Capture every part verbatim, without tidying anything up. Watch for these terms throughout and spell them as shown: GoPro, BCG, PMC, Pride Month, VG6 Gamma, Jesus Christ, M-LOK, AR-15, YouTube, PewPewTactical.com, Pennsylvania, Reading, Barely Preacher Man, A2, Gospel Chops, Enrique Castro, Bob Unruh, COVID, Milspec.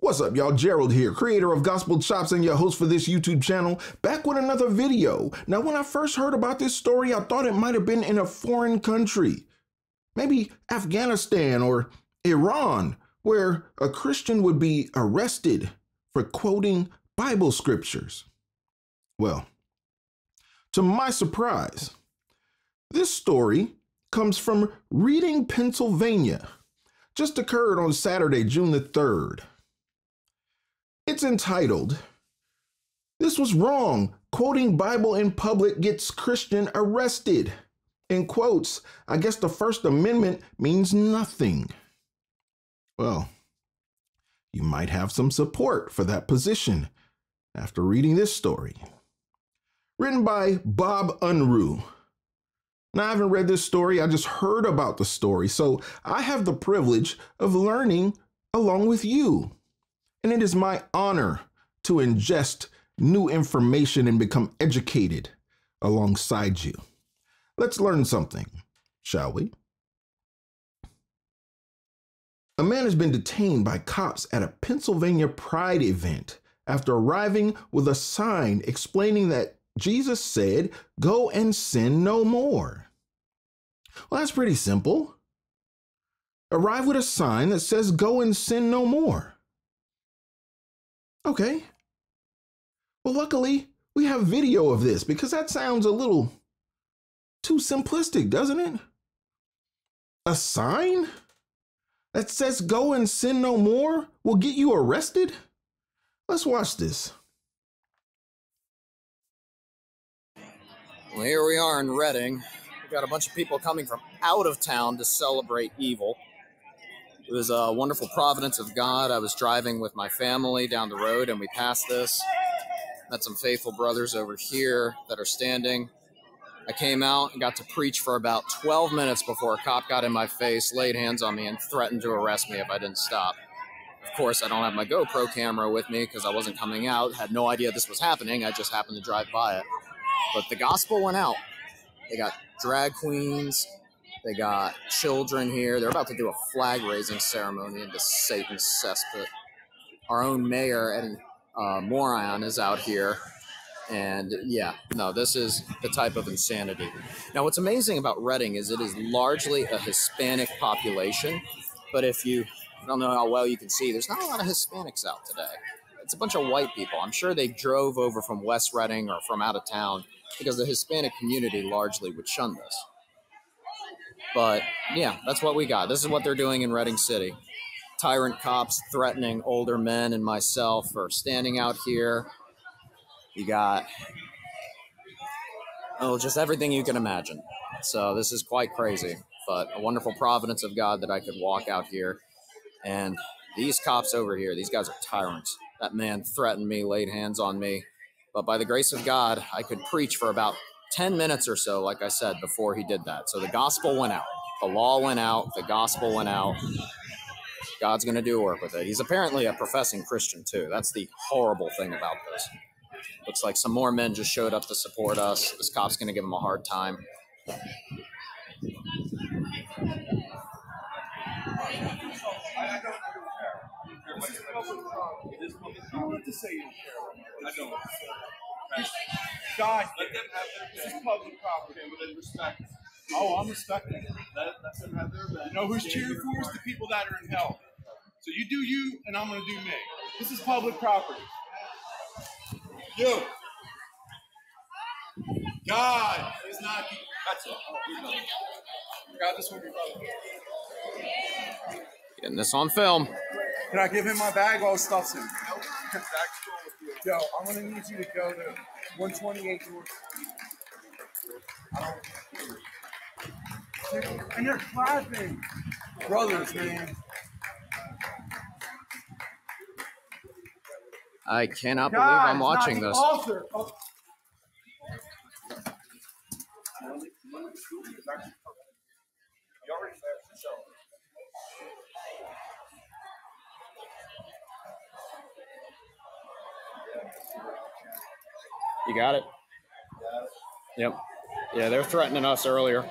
What's up, y'all? Gerald here, creator of Gospel Chops and your host for this YouTube channel, back with another video. Now, when I first heard about this story, I thought it might have been in a foreign country, maybe Afghanistan or Iran, where a Christian would be arrested for quoting Bible scriptures. Well, to my surprise, this story comes from Reading, Pennsylvania. Just occurred on Saturday, June the third. It's entitled, "This Was Wrong, Quoting Bible in Public Gets Christian Arrested." In quotes, I guess the First Amendment means nothing. Well, you might have some support for that position after reading this story. Written by Bob Unruh. Now, I haven't read this story, I just heard about the story, so I have the privilege of learning along with you. And it is my honor to ingest new information and become educated alongside you. Let's learn something, shall we? A man has been detained by cops at a Pennsylvania Pride event after arriving with a sign explaining that Jesus said, "Go and sin no more." Well, that's pretty simple. Arrive with a sign that says, "Go and sin no more." Okay. Well, luckily, we have video of this because that sounds a little too simplistic, doesn't it? A sign that says, "Go and sin no more" will get you arrested? Let's watch this. Well, here we are in Reading. We've got a bunch of people coming from out of town to celebrate evil. It was a wonderful providence of God. I was driving with my family down the road and we passed this. Met some faithful brothers over here that are standing. I came out and got to preach for about twelve minutes before a cop got in my face, laid hands on me, and threatened to arrest me if I didn't stop. Of course, I don't have my GoPro camera with me because I wasn't coming out. Had no idea this was happening. I just happened to drive by it. But the gospel went out. They got drag queens. They got children here. They're about to do a flag-raising ceremony in the Satan's cesspit. Our own mayor and uh, moron is out here. And yeah, no, this is the type of insanity. Now, what's amazing about Reading is it is largely a Hispanic population. But if you, I don't know how well you can see, there's not a lot of Hispanics out today. It's a bunch of white people. I'm sure they drove over from West Reading or from out of town because the Hispanic community largely would shun this. But yeah, that's what we got. This is what they're doing in Reading City. Tyrant cops threatening older men and myself for standing out here. You got, oh, just everything you can imagine. So this is quite crazy, but a wonderful providence of God that I could walk out here. And these cops over here, these guys are tyrants. That man threatened me, laid hands on me. But by the grace of God, I could preach for about ten minutes or so, like I said, before he did that. So the gospel went out. The law went out. The gospel went out. God's going to do work with it. He's apparently a professing Christian, too. That's the horrible thing about this. Looks like some more men just showed up to support us. This cop's going to give him a hard time. I don't have to say you don't care. I don't. God, let them have their bed. This is public property with respect. Oh, I'm respecting it. Let, let them have their bed. You know who's cheering for us? The people that are in hell. So you do you, and I'm going to do me. This is public property. You. God is not. That's all. God, this will be brother. Getting this on film. Can I give him my bag while he stuffs him? Yo, I'm going to need you to go to one twenty-eight North. And you're clapping. Brothers, man. I cannot believe I'm watching this. You got it? Yep. Yeah, they're threatening us earlier.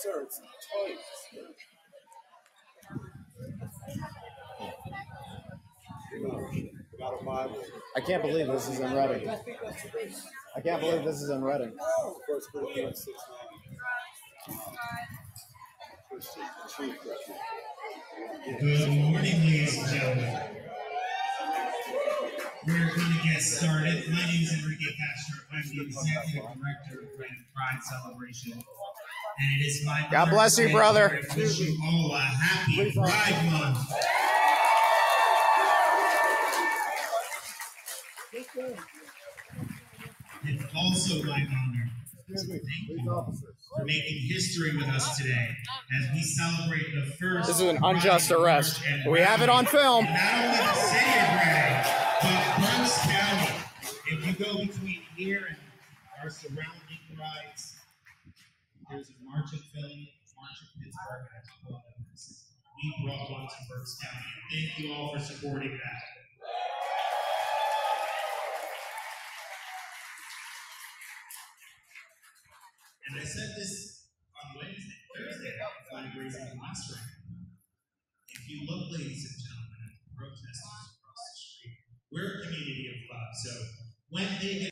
Sir, it's tight. Bible. I can't believe this is in Reading. I can't believe this is in Reading. First Corinthians six. Good morning, ladies and gentlemen. We're going to get started. My name is Enrique Castro. I'm the executive director of Reading Pride Celebration, and it is my God bless you, brother. Wish you all a happy Pride Month. It's also my honor to thank you for making history with us today as we celebrate the first. This is an unjust arrest. We have it on film. And not only the city of Reading, but Bucks County. If you go between here and our surrounding rides, there's a march in Philly, march in Pittsburgh, and I brought this. We brought one to Bucks County. Thank you all for supporting that. And I said this on Wednesday, Thursday, I was raising the last round. If you look, ladies and gentlemen, at the protesters across the street, we're a community of love. So when they get.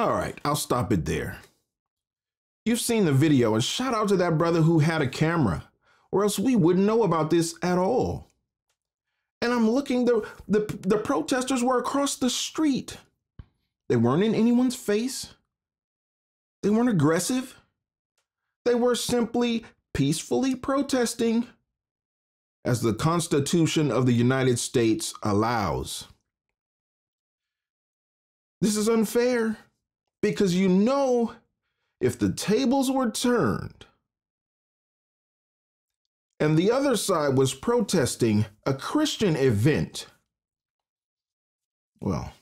All right, I'll stop it there. You've seen the video, and shout out to that brother who had a camera, or else we wouldn't know about this at all. And I'm looking, the, the, the protesters were across the street. They weren't in anyone's face. They weren't aggressive. They were simply peacefully protesting as the Constitution of the United States allows. This is unfair because, you know, if the tables were turned and the other side was protesting a Christian event, well,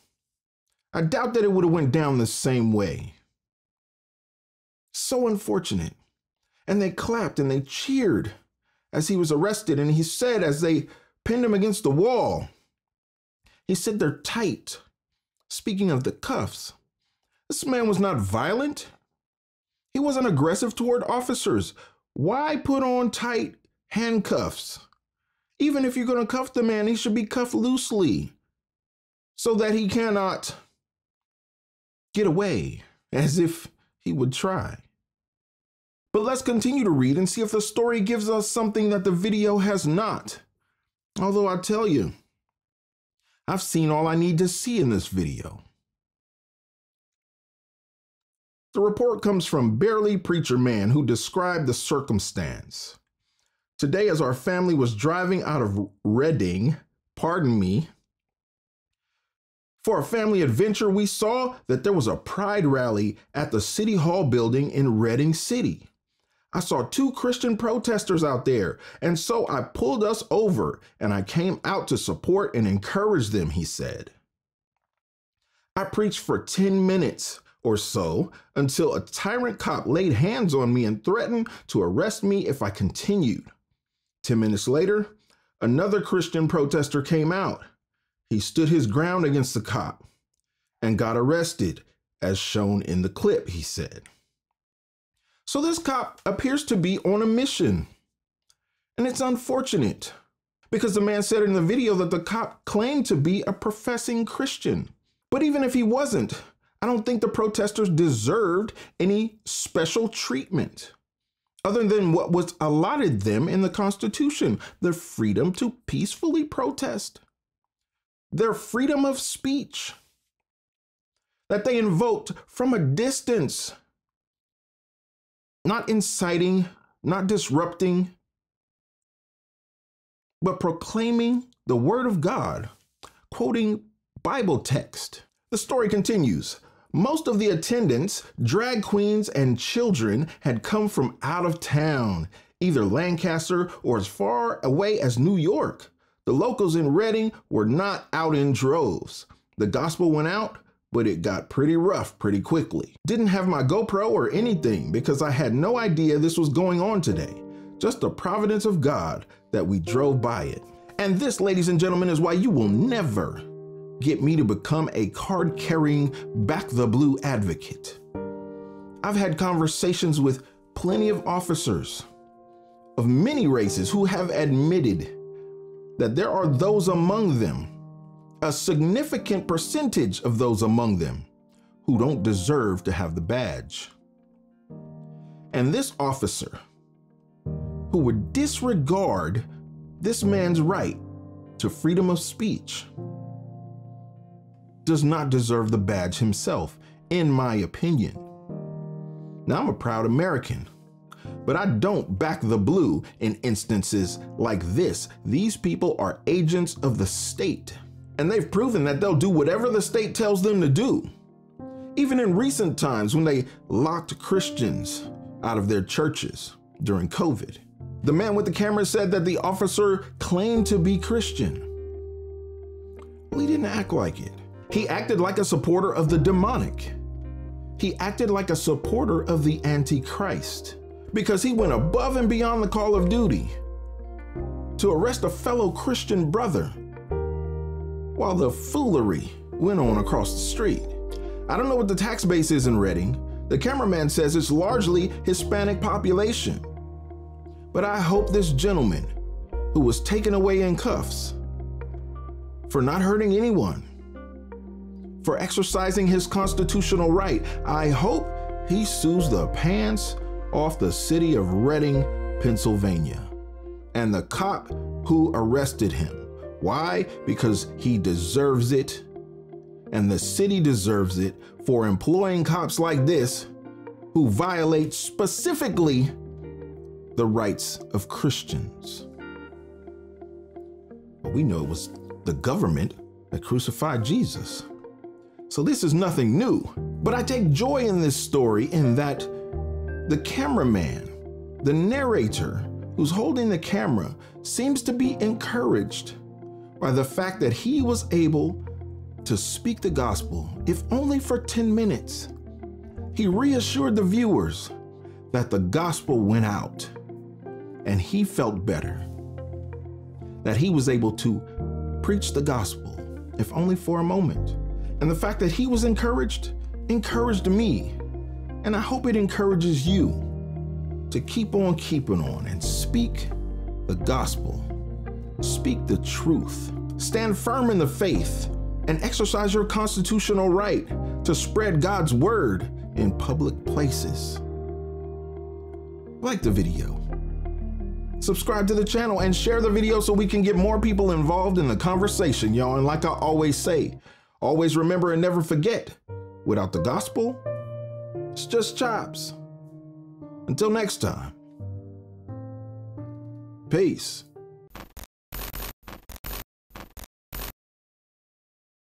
I doubt that it would have went down the same way. So unfortunate. And they clapped and they cheered as he was arrested. And he said, as they pinned him against the wall, he said they're tight. Speaking of the cuffs, this man was not violent. He wasn't aggressive toward officers. Why put on tight handcuffs? Even if you're going to cuff the man, he should be cuffed loosely so that he cannot get away, as if he would try. But let's continue to read and see if the story gives us something that the video has not. Although I tell you, I've seen all I need to see in this video. The report comes from Barely Preacher Man, who described the circumstance. Today, as our family was driving out of Reading, pardon me, for a family adventure, we saw that there was a pride rally at the City Hall building in Reading City. I saw two Christian protesters out there, and so I pulled us over and I came out to support and encourage them, he said. I preached for ten minutes or so until a tyrant cop laid hands on me and threatened to arrest me if I continued. ten minutes later, another Christian protester came out. He stood his ground against the cop and got arrested, as shown in the clip, he said. So this cop appears to be on a mission. And it's unfortunate because the man said in the video that the cop claimed to be a professing Christian. But even if he wasn't, I don't think the protesters deserved any special treatment other than what was allotted them in the Constitution, the freedom to peacefully protest. Their freedom of speech that they invoked from a distance, not inciting, not disrupting, but proclaiming the word of God, quoting Bible text. The story continues. Most of the attendants, drag queens and children, had come from out of town, either Lancaster or as far away as New York. The locals in Reading were not out in droves. The gospel went out, but it got pretty rough pretty quickly. Didn't have my GoPro or anything because I had no idea this was going on today. Just the providence of God that we drove by it. And this, ladies and gentlemen, is why you will never get me to become a card-carrying, back-the-blue advocate. I've had conversations with plenty of officers of many races who have admitted that there are those among them, a significant percentage of those among them who don't deserve to have the badge. And this officer, who would disregard this man's right to freedom of speech, does not deserve the badge himself, in my opinion. Now, I'm a proud American, but I don't back the blue in instances like this. These people are agents of the state, and they've proven that they'll do whatever the state tells them to do. Even in recent times when they locked Christians out of their churches during COVID, the man with the camera said that the officer claimed to be Christian. Well, he didn't act like it. He acted like a supporter of the demonic. He acted like a supporter of the Antichrist, because he went above and beyond the call of duty to arrest a fellow Christian brother while the foolery went on across the street. I don't know what the tax base is in Reading. The cameraman says it's largely Hispanic population. But I hope this gentleman who was taken away in cuffs for not hurting anyone, for exercising his constitutional right, I hope he sues the pants off the city of Reading, Pennsylvania, and the cop who arrested him. Why? Because he deserves it, and the city deserves it for employing cops like this who violate specifically the rights of Christians. But we know it was the government that crucified Jesus. So this is nothing new, but I take joy in this story in that the cameraman, the narrator who's holding the camera, seems to be encouraged by the fact that he was able to speak the gospel, if only for ten minutes. He reassured the viewers that the gospel went out and he felt better, that he was able to preach the gospel, if only for a moment. And the fact that he was encouraged, encouraged me. And I hope it encourages you to keep on keeping on and speak the gospel, speak the truth, stand firm in the faith, and exercise your constitutional right to spread God's word in public places. Like the video, subscribe to the channel, and share the video so we can get more people involved in the conversation, y'all. And like I always say, always remember and never forget, without the gospel, it's just chops. Until next time, peace.